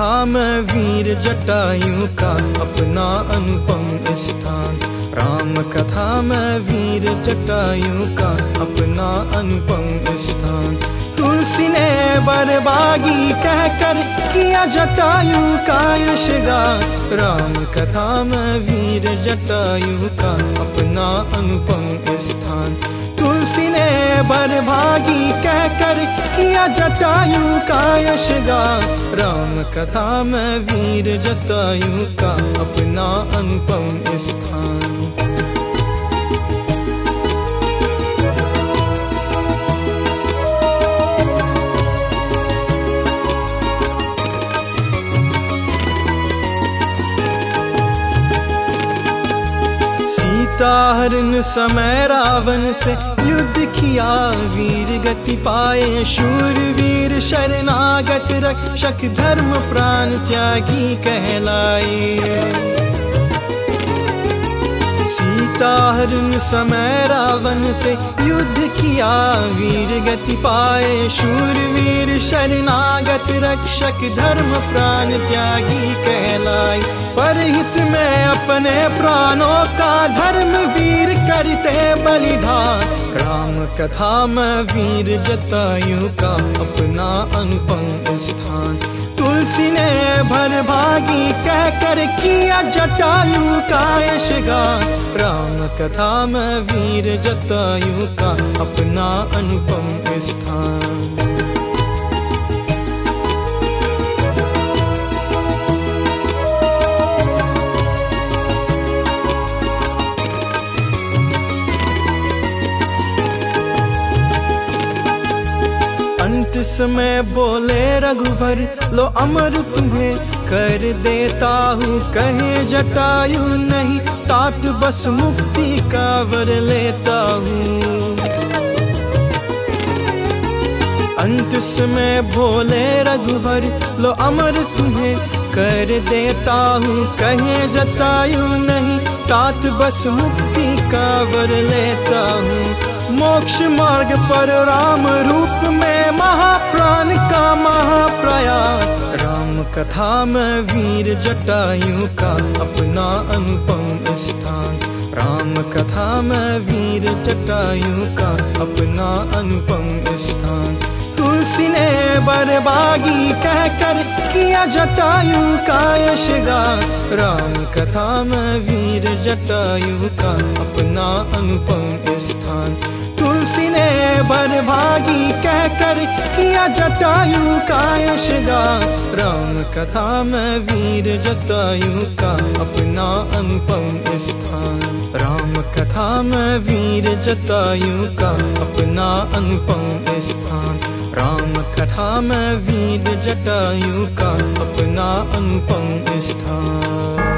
था मैं वीर जटायु का अपना अनुपम स्थान। राम कथा मैं वीर जटायु का अपना अनुपम स्थान। तुलसी ने बरबागी कहकर किया जटायु का यशगान। राम कथा मैं वीर जटायु का अपना अनुपम स्थान। तुलसी ने बरभागी कहकर किया जटायु का यशगान। राम कथा में वीर जटायु का अपना अनुपम स्थान। हरण समय रावण से युद्ध किया वीर गति पाए। शूरवीर शरणागत रक्षक धर्म प्राण त्यागी कहलाए। हरण समय रावण से युद्ध किया वीर गति पाए। शूरवीर शरणागत रक्षक धर्म प्राण त्यागी कहलाए। परहित में अपने प्राणों का धर्म वीर करते बलिदान। राम कथा में वीर जटायु का अपना अनुपम स्थान। तुलसी ने भरभागी कहकर किया जटायु का यशगान। राम कथा में वीर जटायु का अपना अनुपम स्थान। समय बोले रघुवर लो अमर तुम्हें कर देता हूँ। कहे जटायु नहीं तात बस मुक्ति का वर लेता हूँ। अंत समय बोले रघुवर लो अमर तुम्हें कर देता हूँ। कहे जटायु नहीं तात बस मुक्ति का वर लेता हूँ। मोक्ष मार्ग पर राम रूप में महाप्राण का महाप्रयास। राम कथा में वीर जटायु का अपना अनुपम स्थान। राम कथा में वीर जटायु का अपना अनुपम स्थान। तुलसी ने बरबागी कहकर किया जटायु का यशगान। राम कथा में वीर जटायु का अपना अनुपम स्थान। तुलसी ने बरभागी कहकर किया जटायु का यशगान। राम कथा में वीर जटायु का अपना अनुपम स्थान। राम कथा में वीर जटायु का अपना अनुपम स्थान। राम कथा में वीर जटायु का अपना अनुपम स्थान।